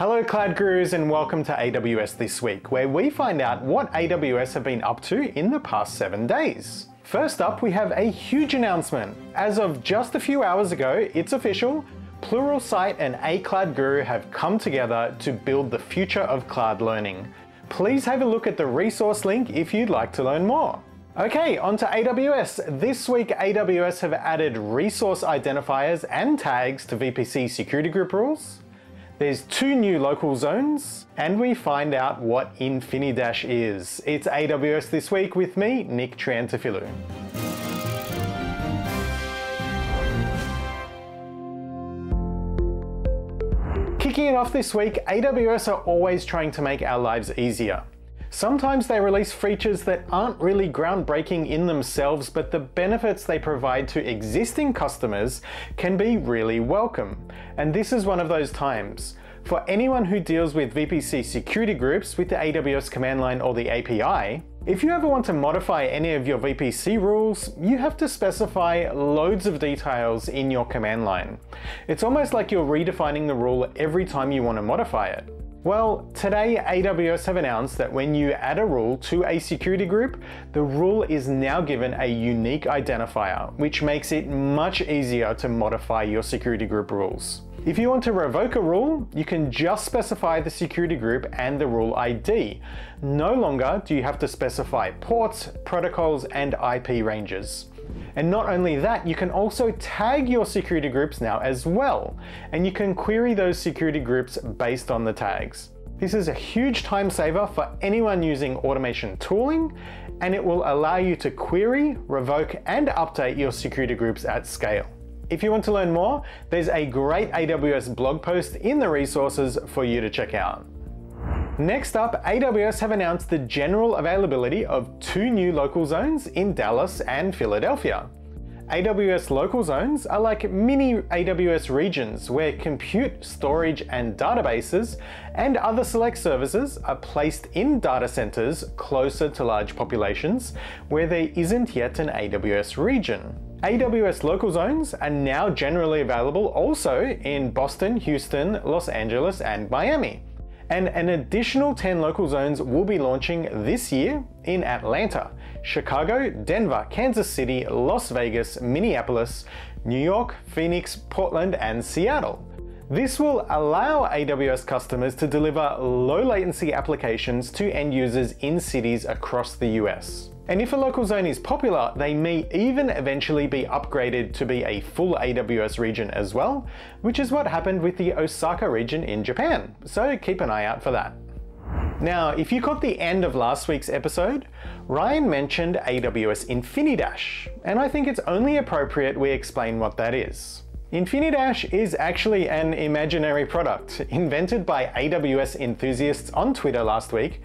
Hello Cloud Gurus and welcome to AWS This Week, where we find out what AWS have been up to in the past 7 days. First up, we have a huge announcement. As of just a few hours ago, it's official, Pluralsight and A Cloud Guru have come together to build the future of cloud learning. Please have a look at the resource link if you'd like to learn more. Okay, on to AWS. This week, AWS have added resource identifiers and tags to VPC security group rules. There's 2 new local zones, and we find out what Infinidash is. It's AWS This Week with me, Nick Triantafilou. Kicking it off this week, AWS are always trying to make our lives easier. Sometimes they release features that aren't really groundbreaking in themselves, but the benefits they provide to existing customers can be really welcome. And this is one of those times. For anyone who deals with VPC security groups with the AWS command line or the API, if you ever want to modify any of your VPC rules, you have to specify loads of details in your command line. It's almost like you're redefining the rule every time you want to modify it. Well, today AWS have announced that when you add a rule to a security group, the rule is now given a unique identifier, which makes it much easier to modify your security group rules. If you want to revoke a rule, you can just specify the security group and the rule ID. No longer do you have to specify ports, protocols, and IP ranges. And not only that, you can also tag your security groups now as well, and you can query those security groups based on the tags. This is a huge time saver for anyone using automation tooling, and it will allow you to query, revoke, and update your security groups at scale. If you want to learn more, there's a great AWS blog post in the resources for you to check out. Next up, AWS have announced the general availability of 2 new local zones in Dallas and Philadelphia. AWS local zones are like mini AWS regions where compute, storage, and databases and other select services are placed in data centers closer to large populations where there isn't yet an AWS region. AWS local zones are now generally available also in Boston, Houston, Los Angeles, and Miami. And an additional 10 local zones will be launching this year in Atlanta, Chicago, Denver, Kansas City, Las Vegas, Minneapolis, New York, Phoenix, Portland, and Seattle. This will allow AWS customers to deliver low latency applications to end users in cities across the US. And if a local zone is popular, they may even eventually be upgraded to be a full AWS region as well, which is what happened with the Osaka region in Japan. So keep an eye out for that. Now, if you caught the end of last week's episode, Ryan mentioned AWS Infinidash, and I think it's only appropriate we explain what that is. Infinidash is actually an imaginary product invented by AWS enthusiasts on Twitter last week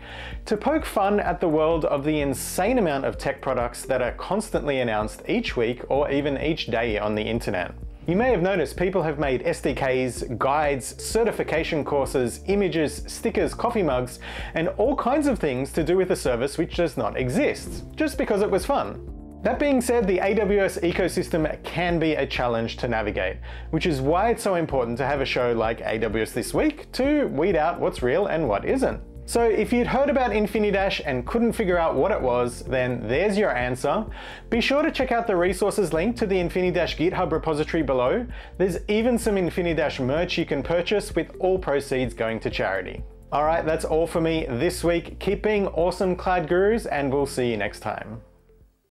to poke fun at the world of the insane amount of tech products that are constantly announced each week or even each day on the internet. You may have noticed people have made SDKs, guides, certification courses, images, stickers, coffee mugs, and all kinds of things to do with a service which does not exist, just because it was fun. That being said, the AWS ecosystem can be a challenge to navigate, which is why it's so important to have a show like AWS This Week to weed out what's real and what isn't. So if you'd heard about Infinidash and couldn't figure out what it was, then there's your answer. Be sure to check out the resources link to the Infinidash GitHub repository below. There's even some Infinidash merch you can purchase with all proceeds going to charity. All right, that's all for me this week. Keep being awesome, Cloud Gurus, and we'll see you next time.